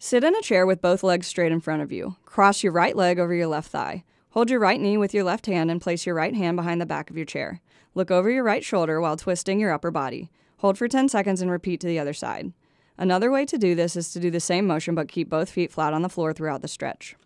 Sit in a chair with both legs straight in front of you. Cross your right leg over your left thigh. Hold your right knee with your left hand and place your right hand behind the back of your chair. Look over your right shoulder while twisting your upper body. Hold for 10 seconds and repeat to the other side. Another way to do this is to do the same motion but keep both feet flat on the floor throughout the stretch.